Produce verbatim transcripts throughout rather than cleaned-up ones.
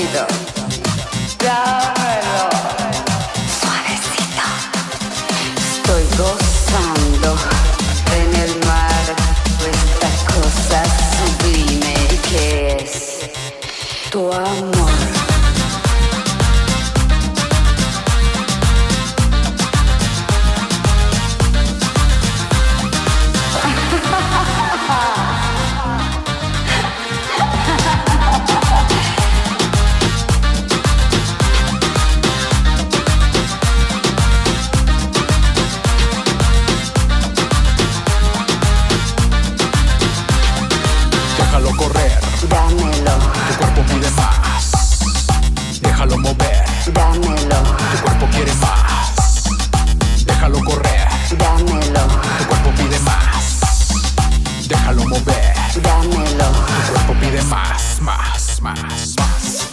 suavecito. Dámelo, suavecito. Estoy gozando en el mar esta cosa sublime que es tu amor. Déjalo correr, dámelo. Tu cuerpo pide más. Déjalo mover, dámelo. Tu cuerpo quiere más. Déjalo correr, dámelo. Tu cuerpo pide más. Déjalo mover, dámelo. Tu cuerpo pide más, más, más, más.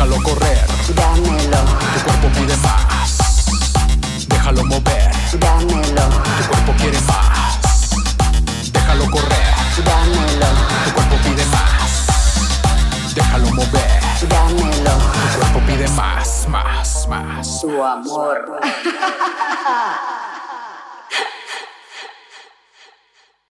Déjalo correr, dámelo. Tu cuerpo pide más. Déjalo mover, dámelo. Tu cuerpo quiere más. Déjalo correr, dámelo. Tu cuerpo pide más. Déjalo mover, dámelo. Tu cuerpo pide más, más, más. Tu amor.